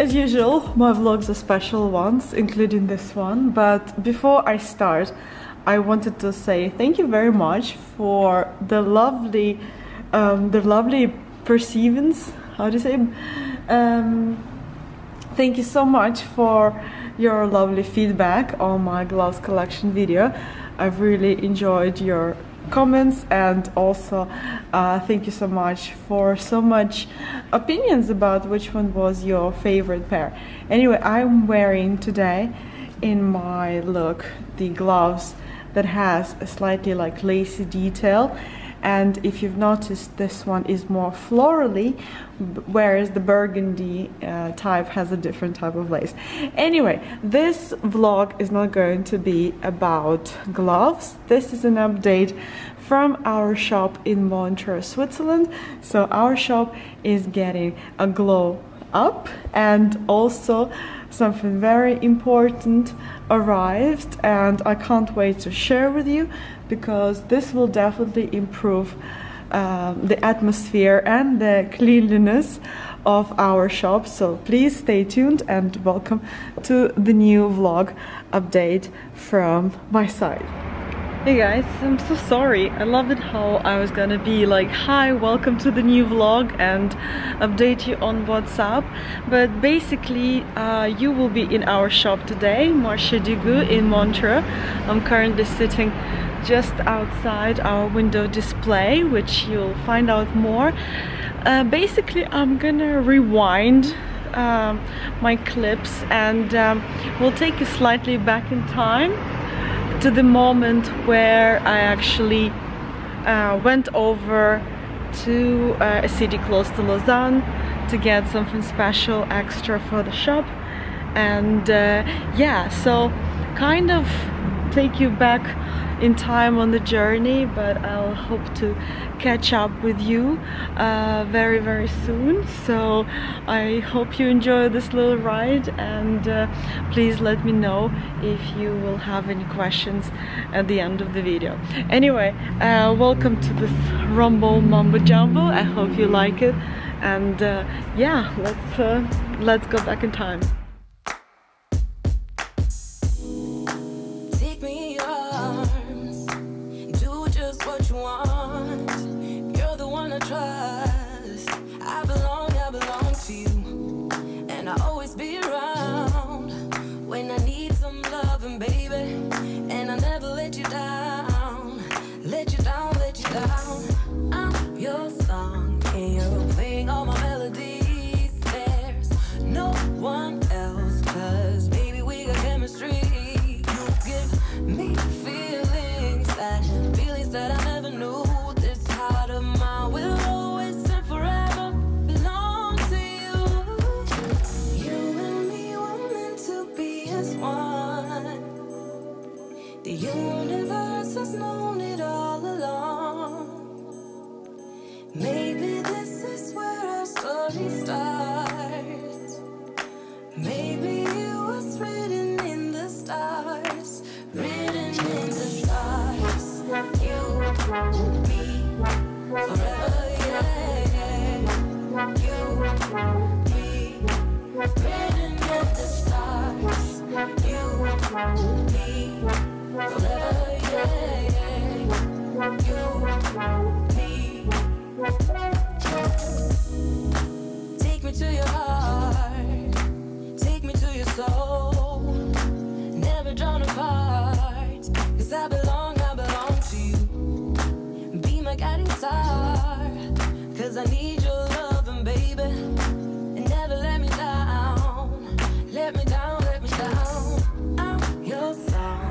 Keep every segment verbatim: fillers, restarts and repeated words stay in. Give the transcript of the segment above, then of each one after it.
As usual, my vlogs are special ones, including this one, but before I start, I wanted to say thank you very much for the lovely, um, the lovely perseverance, how do you say, um, thank you so much for your lovely feedback on my gloves collection video. I've really enjoyed your comments, and also uh, thank you so much for so much opinions about which one was your favorite pair. Anyway, I'm wearing today in my look the gloves that has a slightly like lacy detail, and if you've noticed, this one is more florally, whereas the burgundy uh, type has a different type of lace. Anyway, this vlog is not going to be about gloves. This is an update from our shop in Montreux, Switzerland. So our shop is getting a glow up, and also something very important arrived, and I can't wait to share with you, because this will definitely improve uh, the atmosphere and the cleanliness of our shop. So please stay tuned, and welcome to the new vlog update from my side. Hey guys, I'm so sorry. I loved it how I was gonna be like, hi, welcome to the new vlog, and update you on WhatsApp. But basically, uh, you will be in our shop today, Marche du Goût in Montreux. I'm currently sitting just outside our window display, which you'll find out more. Uh, basically, I'm gonna rewind um, my clips, and um, we'll take you slightly back in time to the moment where I actually uh, went over to uh, a city close to Lausanne to get something special extra for the shop, and uh, yeah, so kind of take you back in time on the journey, but I'll hope to catch up with you uh, very very soon. So I hope you enjoy this little ride, and uh, please let me know if you will have any questions at the end of the video. Anyway, uh, welcome to this rumble mumbo jumbo. I hope you like it, and uh, yeah, let's uh, let's go back in time.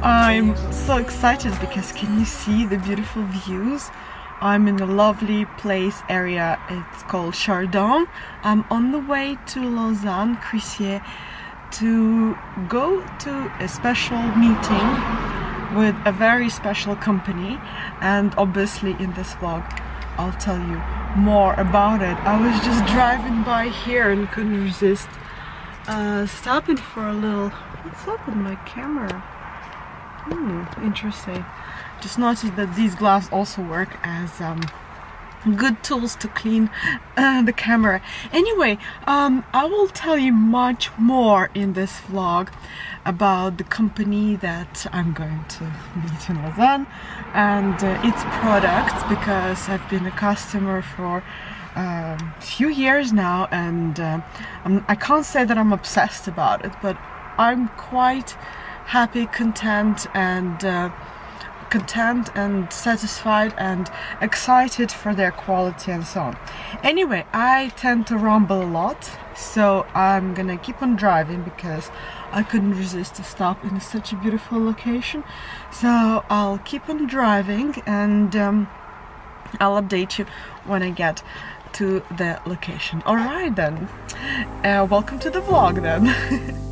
I'm so excited, because can you see the beautiful views? I'm in a lovely place area, it's called Chardonne. I'm on the way to Lausanne, Crissier, to go to a special meeting with a very special company, and obviously in this vlog I'll tell you more about it. I was just driving by here and couldn't resist uh, stopping for a little. What's up with my camera? Hmm, interesting. Just noticed that these gloves also work as um, good tools to clean uh, the camera. Anyway, um, I will tell you much more in this vlog about the company that I'm going to meet in Lausanne and uh, its products, because I've been a customer for a um, few years now, and uh, I'm, I can't say that I'm obsessed about it, but I'm quite happy, content and uh, content and satisfied and excited for their quality and so on. Anyway, I tend to ramble a lot, so I'm gonna keep on driving because I couldn't resist to stop in such a beautiful location. So I'll keep on driving, and um, I'll update you when I get to the location. Alright then, uh, welcome to the vlog then.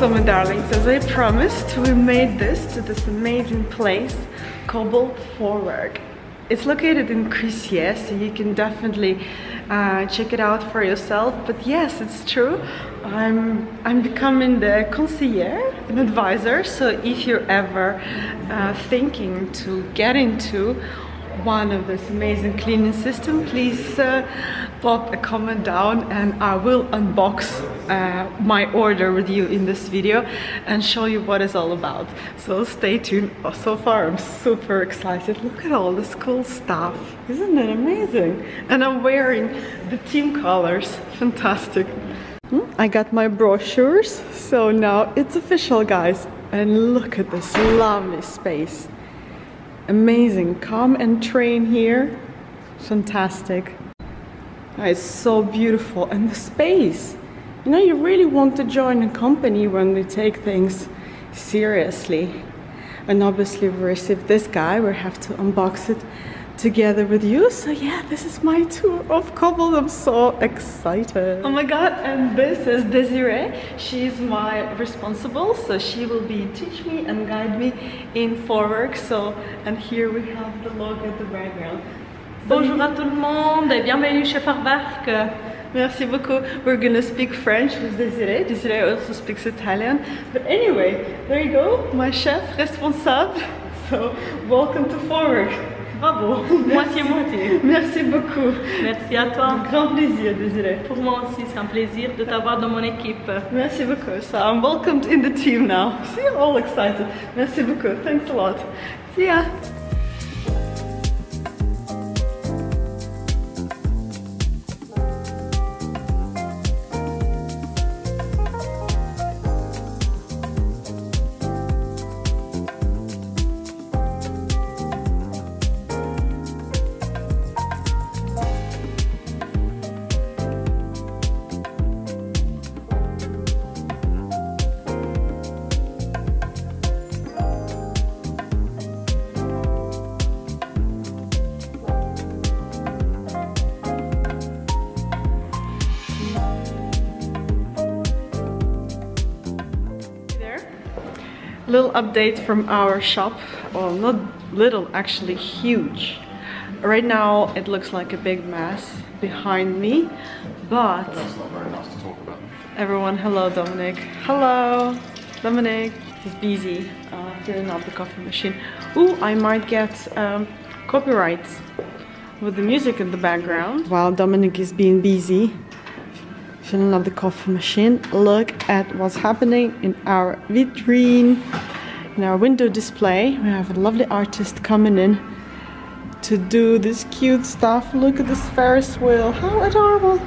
So my darlings, as I promised, we made this to this amazing place, Kobold Vorwerk. It's located in Crissier, so you can definitely uh, check it out for yourself. But yes, it's true, I'm, I'm becoming the concierge, an advisor, so if you're ever uh, thinking to get into one of this amazing cleaning system, please uh, pop a comment down and I will unbox uh, my order with you in this video and show you what it's all about. So stay tuned. Oh, so far I'm super excited. Look at all this cool stuff. Isn't it amazing? And I'm wearing the team colors. Fantastic. I got my brochures, so now it's official, guys. And look at this lovely space. Amazing, come and train here. Fantastic. It's so beautiful, and the space. You know, you really want to join a company when they take things seriously. And obviously we received this guy, we have to unbox it together with you. So yeah, this is my tour of Kobold. I'm so excited. Oh my god, and this is Desiree. She's my responsible, so she will be teach me and guide me in Vorwerk. So, and here we have the logo at the background. Bonjour à tout le monde et bienvenue chez Vorwerk. Merci beaucoup. We're gonna speak French with Desiree. Desiree also speaks Italian. But anyway, there you go, my chef responsable. So, welcome to Vorwerk. Bravo, moitié-moitié. Merci beaucoup. Merci à toi. Un grand plaisir, Desiree. Pour moi aussi, c'est un plaisir de t'avoir dans mon équipe. Merci beaucoup. So I'm welcomed in the team now. See, I'm all excited. Merci beaucoup. Thanks a lot. See ya. Little update from our shop, or well, not little, actually huge. Right now it looks like a big mess behind me, but that's not very nice to talk about. Everyone, hello Dominic. Hello Dominic. He's busy uh, filling up the coffee machine. Ooh, I might get um, copyrights with the music in the background. While Dominic is being busy filling up the coffee machine, look at what's happening in our vitrine, in our window display. We have a lovely artist coming in to do this cute stuff. Look at this Ferris wheel, how adorable.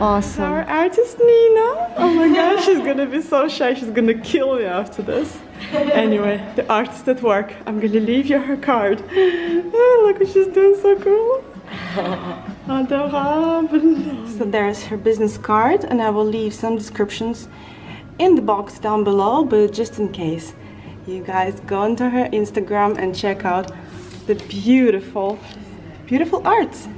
Awesome. Our artist Nina, oh my gosh, she's gonna be so shy, she's gonna kill me after this. Anyway, the artist at work, I'm gonna leave you her card. Oh, look what she's doing, so cool. Adorable. So there's her business card, and I will leave some descriptions in the box down below, but just in case, you guys go onto her Instagram and check out the beautiful, beautiful arts.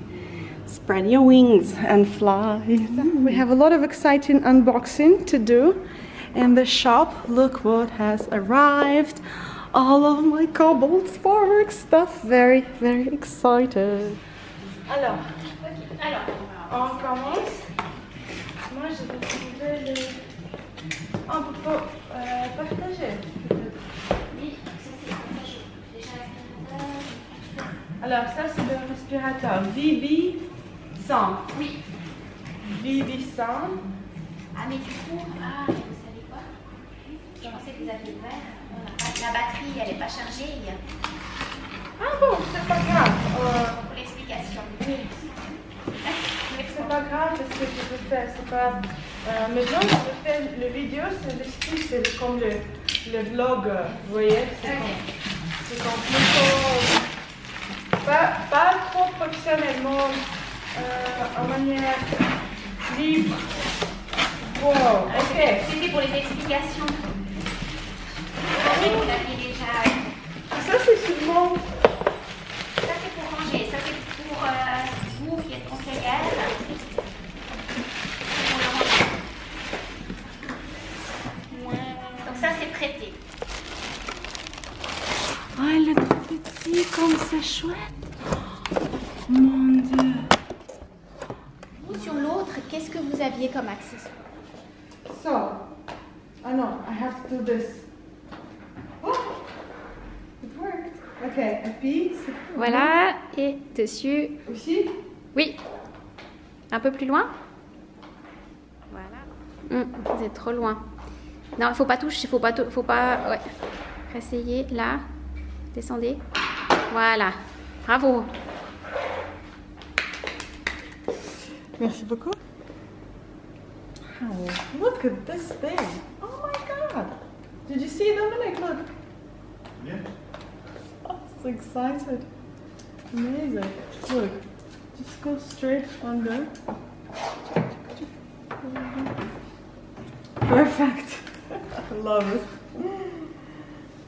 Spread your wings and fly. We have a lot of exciting unboxing to do in the shop. Look what has arrived. All of my Kobold Vorwerk stuff. Very, very excited. Alors, alors, on commence. Moi, je vais vous donner un peu euh, partager. Oui, ça c'est partagé. Déjà, la alors, ça c'est le respirateur V B cent. Oui. V B cent. Ah, mais du coup, ah, vous savez quoi? Je pensais que vous aviez ouvert. La batterie, elle n'est pas chargée. Ah bon, c'est pas grave. Euh... Pour l'explication. Oui. C'est pas grave, parce que je peux faire, c'est pas... Euh, mais donc, je fais le vidéo, c'est le style, c'est comme le, le vlog, vous voyez. C'est okay. Comme, comme plutôt... Pas, pas trop professionnellement, euh, en manière libre. Wow, ok. C'était pour les explications. Vous l'aviez déjà. Ça c'est seulement. Ça c'est pour ranger, ça c'est pour euh, vous qui êtes conseillère. Donc ça c'est prêté. Ah, oh, le tout petit comme c'est chouette. Mon Dieu. Vous sur l'autre, qu'est-ce que vous aviez comme accessoire? So, ah non, I have to do this. Ok, et puis... Voilà, et dessus... Aussi? Oui. Un peu plus loin? Voilà. Mmh, vous êtes trop loin. Non, il ne faut pas toucher, il faut pas... Faut pas ouais. Essayez, là. Descendez. Voilà. Bravo. Merci beaucoup. Wow. Look at this thing. Oh my God. Did you see Dominic? Look. Yeah. Excited, amazing. Look, just go straight under. Perfect. I love it.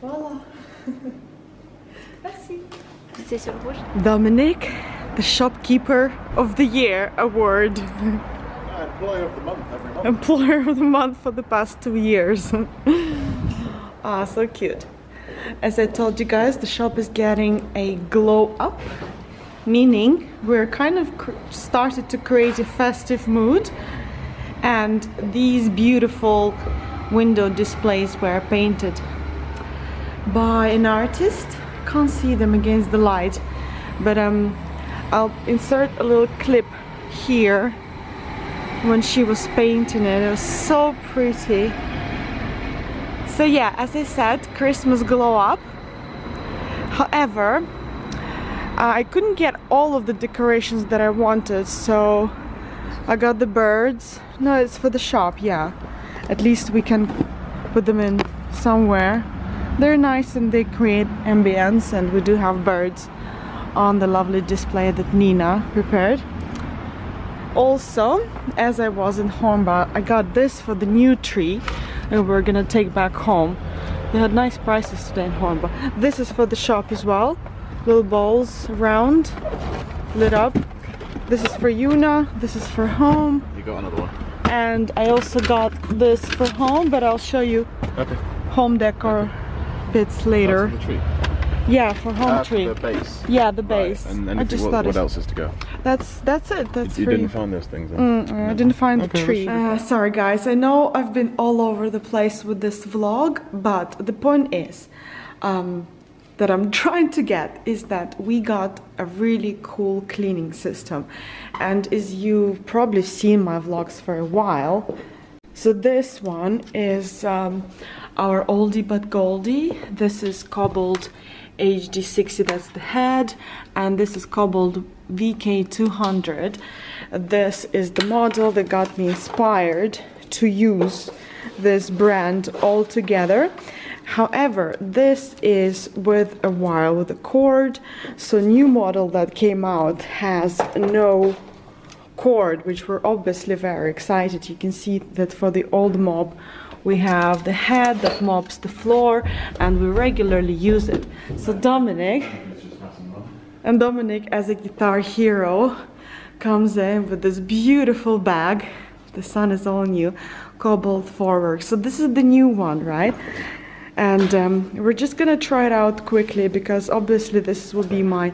Voila. Merci. Dominic, the shopkeeper of the year award. Uh, employer of the month every month. Employer of the month for the past two years. Ah, so cute. As I told you guys, the shop is getting a glow up, meaning we're kind of cr started to create a festive mood, and these beautiful window displays were painted by an artist. Can't see them against the light, but um, I'll insert a little clip here when she was painting it. It was so pretty. So yeah, as I said, Christmas glow up. However, I couldn't get all of the decorations that I wanted, so I got the birds. No, it's for the shop, yeah. At least we can put them in somewhere. They're nice and they create ambience, and we do have birds on the lovely display that Nina prepared. Also, as I was in Hornbach, I got this for the new tree. And we're gonna take back home. They had nice prices today in Hornbach. This is for the shop as well. Little bowls, round, lit up. This is for Yuna, this is for home. You got another one. And I also got this for home, but I'll show you okay. Home decor okay. Bits later. That's for the tree. Yeah, for home uh, tree. For the base. Yeah, the base. Right. And then I just what, thought what else is to go? That's that's it. That's you, you didn't find those things. Mm, no. I didn't find okay, the tree. Uh, sorry guys, I know I've been all over the place with this vlog, but the point is um, that I'm trying to get is that we got a really cool cleaning system, and as you've probably seen my vlogs for a while. So this one is um, our oldie but goldie. This is Kobold H D sixty, that's the head, and this is Kobold V K two hundred. This is the model that got me inspired to use this brand altogether. However, this is with a wire, with a cord, so new model that came out has no cord, which we're obviously very excited. You can see that for the old mob we have the head that mops the floor, and we regularly use it. So Dominic, and Dominic as a guitar hero, comes in with this beautiful bag. The sun is on you. Kobold Vorwerk. So this is the new one, right? And um, we're just gonna try it out quickly because obviously this will be my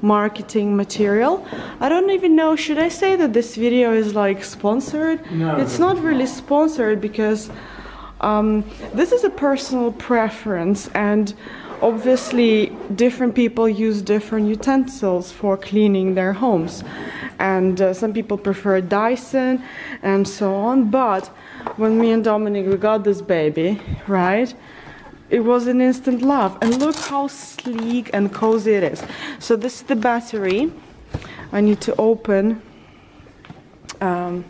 marketing material. I don't even know, should I say that this video is like sponsored? No. It's not really sponsored because um, this is a personal preference, and obviously different people use different utensils for cleaning their homes, and uh, some people prefer Dyson and so on. But when me and Dominic, we got this baby, right? It was an instant love, and look how sleek and cozy it is. So this is the battery. I need to open um,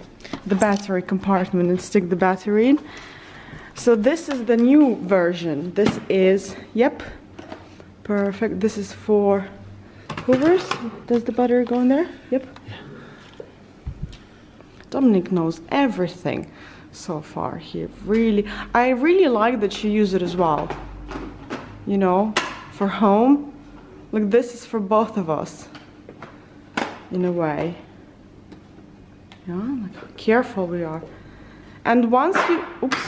the battery compartment and stick the battery in. So this is the new version. This is, yep, perfect. This is for hoovers. Does the battery go in there? Yep. Dominic knows everything. So far, he really, I really like that you use it as well, you know, for home. Like, this is for both of us, in a way. Yeah, like how careful we are. And once you, oops,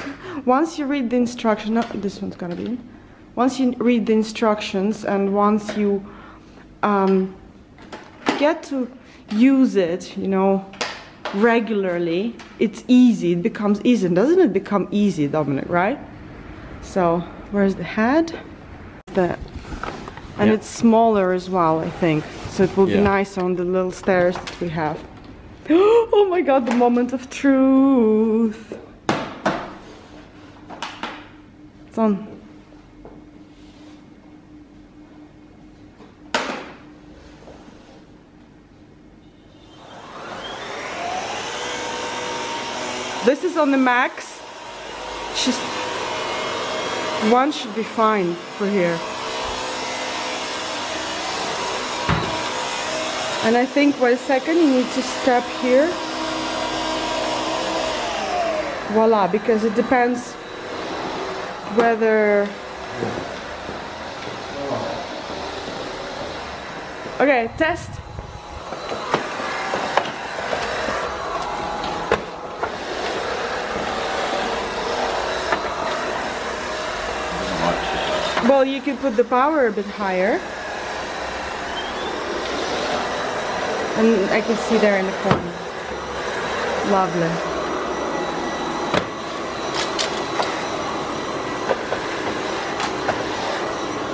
once you read the instruction, no, this one's gonna be in. Once you read the instructions and once you um, get to use it, you know, regularly, it's easy. It becomes easy. Doesn't it become easy, Dominic, right? So where's the head? The, and yeah. It's smaller as well, I think. So it will yeah. be nice on the little stairs that we have. Oh my god, the moment of truth. It's on. This is on the max. She's... One should be fine for here. And I think for a second you need to step here. Voila, because it depends whether... Okay, test. Well, you can put the power a bit higher. And I can see there in the corner. Lovely.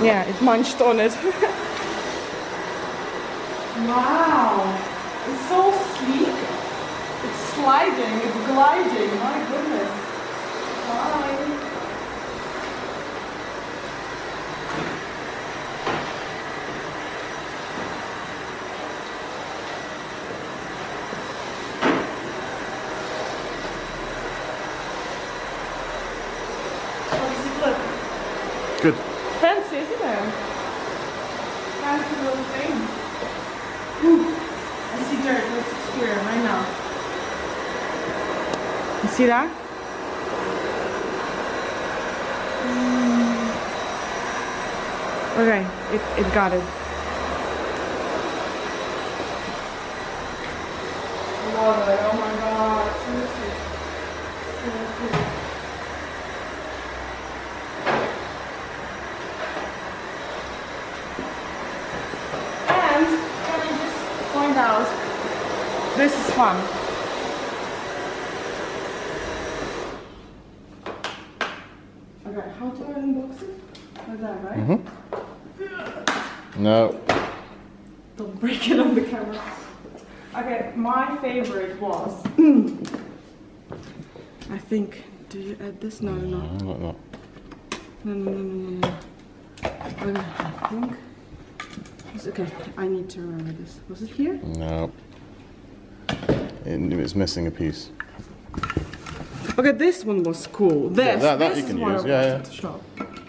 Yeah, it munched on it. Wow! It's so sleek. It's sliding, it's gliding. My goodness. Bye. Good. Fancy, isn't it? Fancy little thing. Whew. I see dirt. Let's explore right now. You see that? Mm. Okay, it, it got it. Love it. Oh my god. Seriously. Seriously. This is fun. Okay, how to unbox it? Like that, right? Mm-hmm. No. Don't break it on the camera. Okay, my favorite was... I think... Do you add this? No, no, no. No, no, no, no, no. no. I think... It's okay, I need to remember this. Was it here? No. It, it's missing a piece. Okay, this one was cool. This, yeah, that, that this you can use. Yeah, yeah. To show.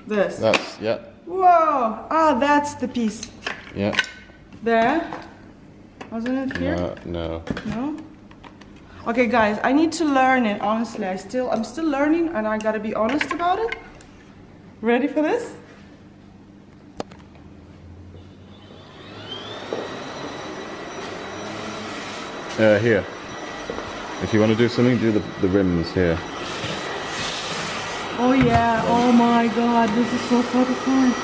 This. That's yeah. Whoa! Ah, that's the piece. Yeah. There. Wasn't it here? No. No. No? Okay guys, I need to learn it, honestly. I still, I'm still learning and I gotta be honest about it. Ready for this? Uh, here. If you want to do something, do the, the rims here. Oh yeah, oh my god, this is so fucking fun.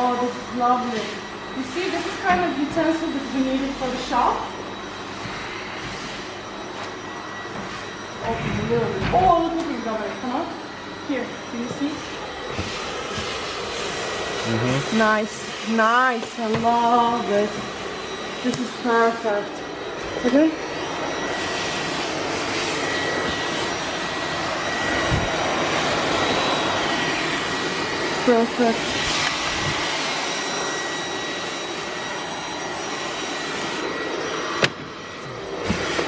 Oh, this is lovely. You see, this is kind of utensil that we needed for the shop. Oh, really? Oh, look at these guys, come on. Here, can you see? Mm-hmm. Nice, nice, I love it. This is perfect. Okay? Perfect.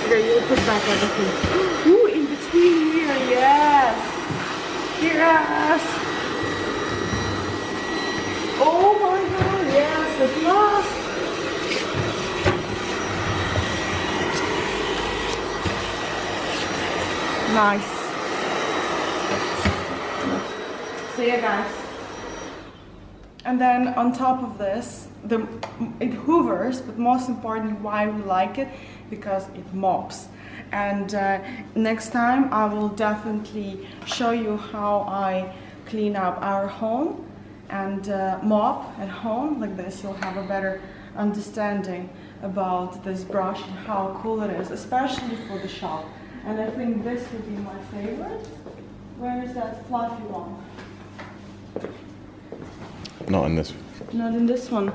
Okay, you'll put back everything. Ooh, in between here, yes! Yes! Oh my god, yes, it's lost. Nice. So yeah guys. And then on top of this, the it hoovers, but most importantly why we like it, because it mops. And uh, next time I will definitely show you how I clean up our home. And uh, mop at home like this. You'll have a better understanding about this brush and how cool it is, especially for the shop. And I think this would be my favorite. Where is that fluffy one? Not in this one. Not in this one.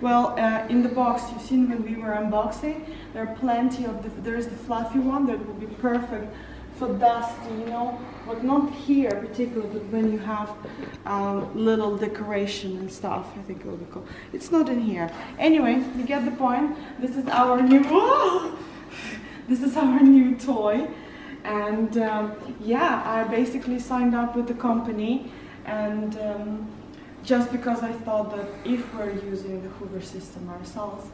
Well, uh, in the box, you've seen when we were unboxing, there are plenty of the, there is the fluffy one that will be perfect for dusty, you know, but not here particularly, but when you have um, little decoration and stuff, I think it'll be cool. It's not in here. Anyway, you get the point. This is our new, oh! This is our new toy. And um, yeah, I basically signed up with the company and um, just because I thought that if we're using the Hoover system ourselves,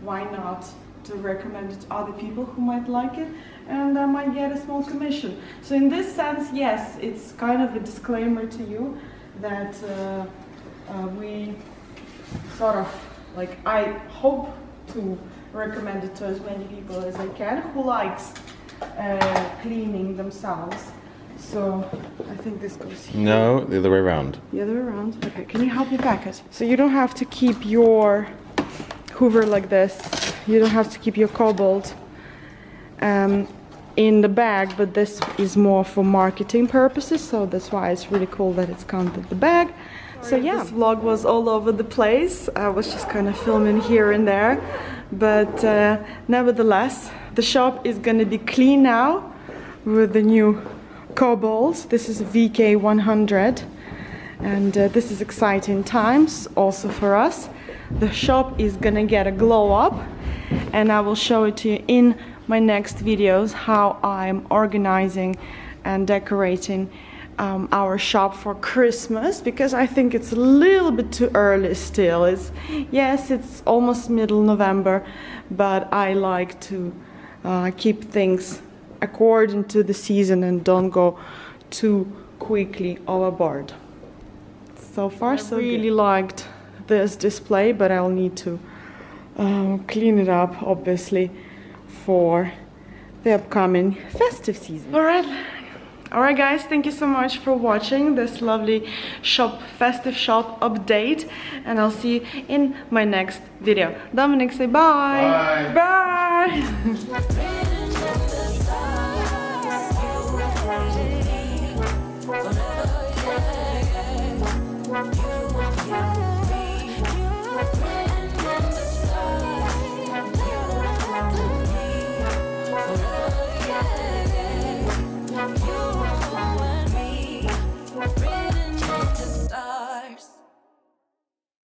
why not to recommend it to other people who might like it, and I might get a small commission. So in this sense, yes, it's kind of a disclaimer to you that uh, uh, we sort of, like, I hope to recommend it to as many people as I can who likes uh, cleaning themselves. So I think this goes here. No, the other way around. The other way around. Okay, can you help me pack it? So you don't have to keep your Hoover like this. You don't have to keep your Kobold um, in the bag, but this is more for marketing purposes, so that's why it's really cool that it's counted in the bag. So yeah, this vlog was all over the place. I was just kind of filming here and there, but uh, nevertheless, the shop is going to be clean now with the new Kobolds. This is V K one hundred, and uh, this is exciting times also for us. The shop is gonna get a glow up, and I will show it to you in my next videos how I'm organizing and decorating um, our shop for Christmas, because I think it's a little bit too early still. It's, yes, it's almost middle November, but I like to uh, keep things according to the season and don't go too quickly overboard. So far, so good. I really liked this display, but I'll need to um, clean it up obviously for the upcoming festive season. All right, all right guys, thank you so much for watching this lovely shop, festive shop update, and I'll see you in my next video. Dominic, say bye. Bye. Bye.